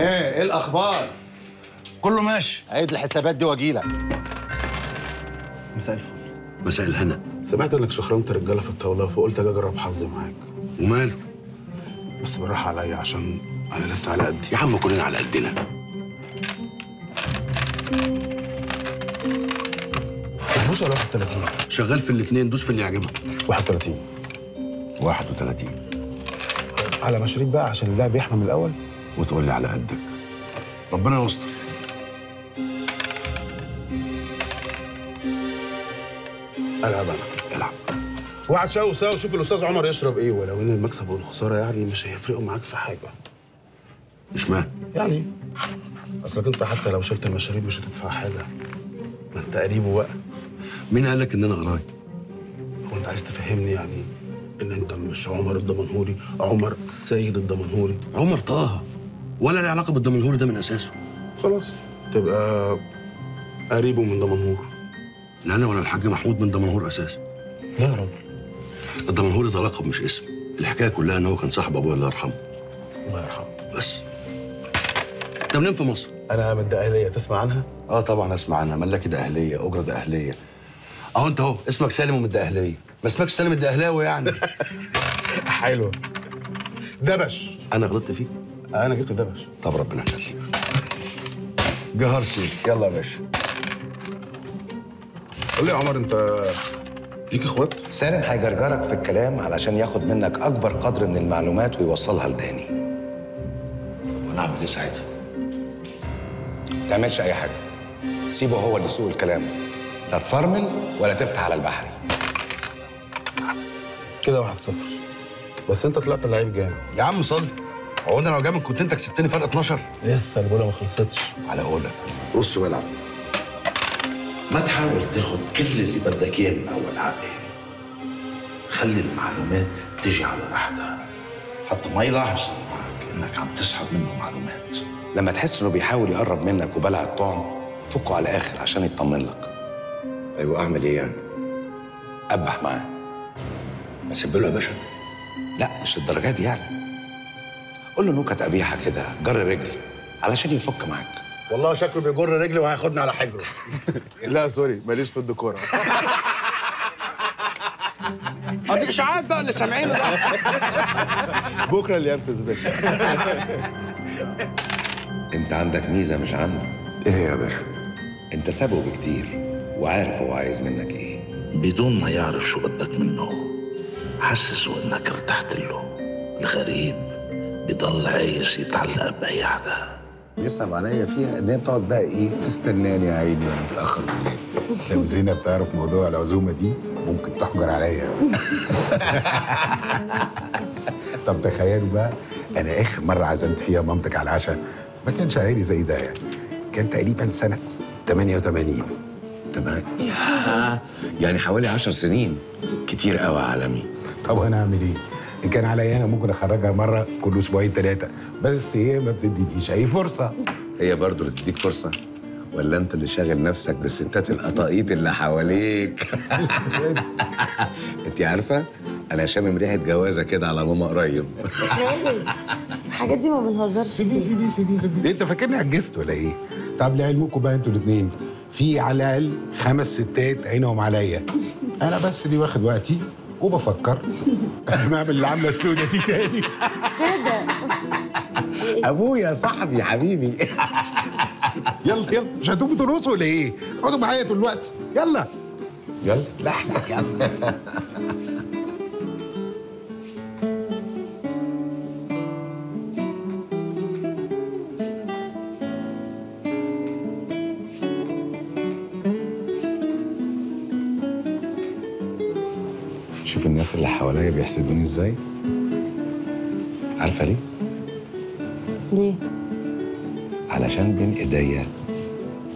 ايه الاخبار؟ كله ماشي. عيد الحسابات دي واجيلك. مساء الفل. مساء الهنا. سمعت انك شخرمت رجاله في الطاوله فقلت اجي اجرب حظي معاك. وماله؟ بس بالراحه عليا عشان انا لسه على قدي. يا عم كلنا على قدنا. دوس على 31. شغال في الاثنين، دوس في اللي يعجبك. 31 31 على مشاريب بقى عشان اللعب يحمى من الاول. وتقول لي على قدك. ربنا يستر. العب انا. العب. وقعد شاو سوا وشوف الاستاذ عمر يشرب ايه، ولو ان المكسب والخساره يعني مش هيفرقوا معاك في حاجه. مش معنى يعني اصلك انت حتى لو شلت المشاريب مش هتدفع حاجه. ما انت قريبه بقى. مين قال لك ان انا قرايب؟ هو انت عايز تفهمني يعني ان انت مش عمر الدمنهوري، عمر السيد الدمنهوري، عمر طه، ولا له علاقه بالدمنهوري ده من اساسه؟ خلاص تبقى قريبه من دمنهور. لا انا ولا الحاج محمود من دمنهور اساسا. لا يا راجل، الدمنهوري ده لقب مش اسم. الحكايه كلها ان هو كان صاحب ابويا الله يرحمه. الله يرحمه. بس انت منين في مصر؟ انا من الدقهليه، تسمع عنها؟ اه طبعا اسمع عنها، ملاكي دقهليه، اجره دقهليه. اهو انت اهو اسمك سالم ومن الدقهليه. ما اسمكش سالم الدقهلاوي يعني. حلو. دبش. انا غلطت فيك؟ انا جبت دبش. طب ربنا يخليك. جهر سيدي. يلا يا باشا. قول لي يا عمر، انت ليك اخوات؟ سالم هيجرجرك في الكلام علشان ياخد منك اكبر قدر من المعلومات ويوصلها لداني. وانا اعمل ايه ساعتها؟ ما تعملش اي حاجه. سيبه هو اللي يسوق الكلام. لا تفرمل ولا تفتح على البحري. كده 1-0. بس انت طلعت لعيب جامد. يا عم صلي. هو انا لو جامد كنت انت كسبتني فرق 12؟ لسه الجوله ما خلصتش. على قولك. بص والعب. ما تحاول تاخد كل اللي بدك اياه من اول عقده. خلي المعلومات تجي على راحتها. حتى ما يلاحظ اللي معاك انك عم تسحب منه معلومات. لما تحس انه بيحاول يقرب منك وبلع الطعم، فكه على الاخر عشان يطمن لك. ايوه اعمل ايه يعني؟ ابح معاه. اسيب له يا باشا؟ لا مش الدرجات دي يعني. قول له نكت قبيحه كده، جر رجل علشان يفك معاك. والله شكله بيجر رجلي وهياخدني على حجره. لا سوري، ماليش في الديكوره. ادي اشاعات بقى اللي سامعينه ده. بكره اللي ينتز بك. انت عندك ميزه مش عنده. ايه يا باشا؟ انت سابقه بكتير وعارف هو عايز منك ايه بدون ما يعرف شو بدك منه. حسسه انك ارتحت له. الغريب بضل عايز يتعلق باي حدا. بيصعب عليا فيها ان هي بتقعد بقى ايه تستناني يا عيني وانا متاخر بالليل. لو زينه بتعرف موضوع العزومه دي ممكن تحجر عليا. طب تخيلوا بقى، انا اخر مره عزمت فيها مامتك على العشاء ما كانش عيني زي ده يعني، كان تقريبا سنه 88. تمام. يعني حوالي 10 سنين كتير قوي عالمي. طب انا اعمل ايه؟ ان كان عليا انا ممكن اخرجها مره كل اسبوعين 3، بس هي ما بتدينيش اي فرصه. هي برضه اللي تديك فرصه، ولا انت اللي شاغل نفسك بالستات القطاقيط اللي حواليك؟ انت عارفه انا شامم ريحه جوازه كده على ماما قريب. الحاجات دي ما بنهزرش. سيبي. انت فاكرني عجزت ولا ايه؟ طب لعلمكم بقى انتوا الاثنين في على الاقل 5 ستات عينهم عليا. انا بس اللي واخد وقتي وبفكر قبل ما اعمل اللي عامله السودا دي تاني. كده ابويا صاحبي حبيبي. يلا يلا، مش هتقوموا ترقصوا ولا ايه؟ اقعدوا معايا طول الوقت. يلا يلا. لا احنا يلا. شوف الناس اللي حواليا بيحسدوني ازاي. عارفه ليه؟ ليه؟ علشان بين ايديا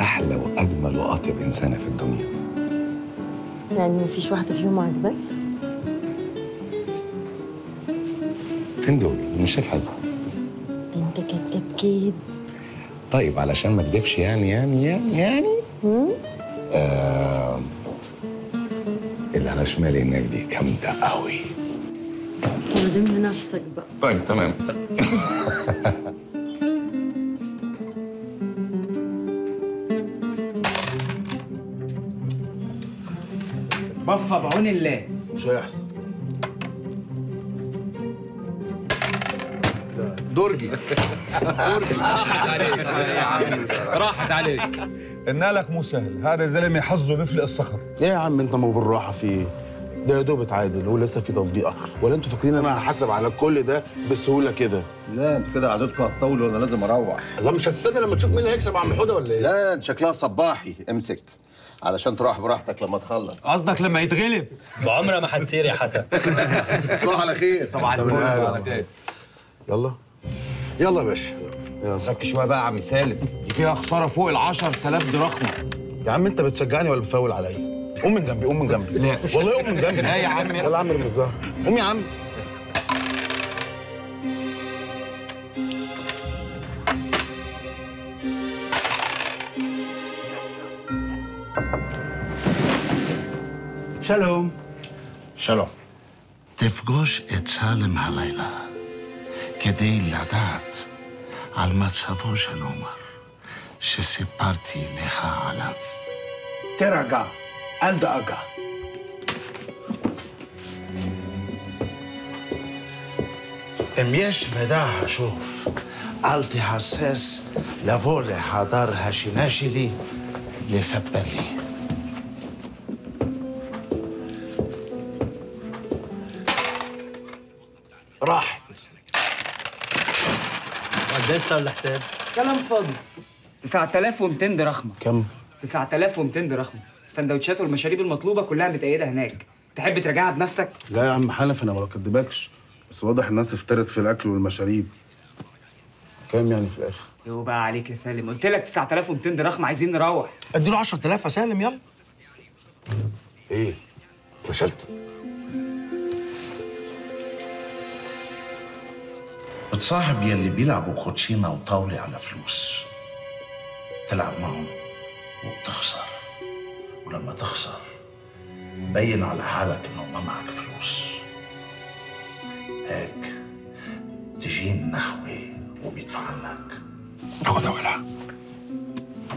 احلى واجمل واطيب انسانه في الدنيا. يعني مفيش واحده فيهم عاجباك؟ فين دول؟ مش شايف حد. انت كداب كدب. طيب علشان ما اكدبش يعني اللي على شمالي هناك دي جامده قوي. ودم نفسك بقى. طيب تمام. وفى بعون الله. مش هيحصل. درجي درجي راحت عليك يا عم، راحت عليك. قلنا لك مو سهل، هذا الزلمه حظه بيفلق الصخر. ايه يا عم انت، ما هو بالراحه فيه، ده يا دوب اتعادل ولسه في تطبيقه، ولا انتوا فاكرين انا هحاسب على كل ده بالسهوله كده؟ لا انتوا كده قعدتكم هتطول وانا لازم اروح. لا مش هتستنى لما تشوف مين اللي هيكسب عم حوده ولا ايه؟ لا انت شكلها صباحي، امسك علشان تروح براحتك لما تخلص. قصدك لما يتغلب؟ بعمره ما هتصير يا حسن. صباح على خير. صباح على خير. يلا يلا يا باشا يلا. ركز شويه بقى يا عم سالم، دي فيها خساره فوق ال 10000 دراهم. يا عم انت بتشجعني ولا بتفاول عليا؟ قوم من جنبي قوم من جنبي. لا والله قوم من جنبي. لا يا عم يلا اعمل من الظهر. قوم يا عم. شالوم. شالوم. تفجوش ات سالم هليله כדי לדעת על מצבו של עומר שסיפרתי לך עליו. תרגע, אל דאגה. אם יש מידע חשוב, אל תהסס לבוא לחדר השינה שלי לספר לי. راحت. قديش صار الحساب؟ كلام فاضي. 9200 درخمة. كم؟ 9200 درخمة. السندوتشات والمشاريب المطلوبة كلها متأيدة هناك. تحب تراجعها بنفسك؟ لا يا عم حنف أنا ما بكدبكش، بس واضح الناس افترت في الأكل والمشاريب. كام يعني في الآخر؟ يوبقى عليك يا سالم، قلت لك 9200 درخمة، عايزين نروح. أديله 10000 يا سالم يلا. إيه؟ فشلت؟ بتصاحب يلي بيلعبوا كوتشينه وطاوله على فلوس، تلعب معهم وبتخسر، ولما تخسر بين على حالك انه ما معك فلوس، هيك بتجي النخوه وبيدفع عنك. خدها ولعها،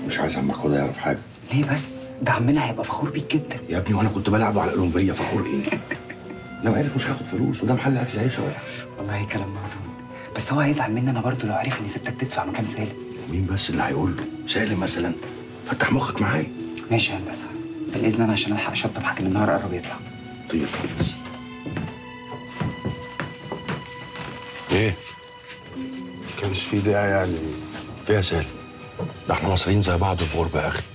مش عايز عمك هدى يعرف حاجه. ليه بس؟ ده عمنا هيبقى فخور بيك جدا يا ابني، وانا كنت بلعبه على الاولمبيه فخور ايه؟ لو عرف مش هاخد فلوس، وده محل اكل عيشه ولعها. والله كلام مغزول، بس هو هيزعل مني انا برضه لو عرف ان ستك تدفع مكان سالم. مين بس اللي هيقول له؟ سالم مثلا. فتح مخك معايا. ماشي يا هندسه، بالاذن انا عشان الحق شطب حاكم النهار قرب يطلع. طيب خلاص. ايه؟ ما كانش في داعي يعني. فيها سالم، ده احنا مصريين زي بعض في غربه يا اخي.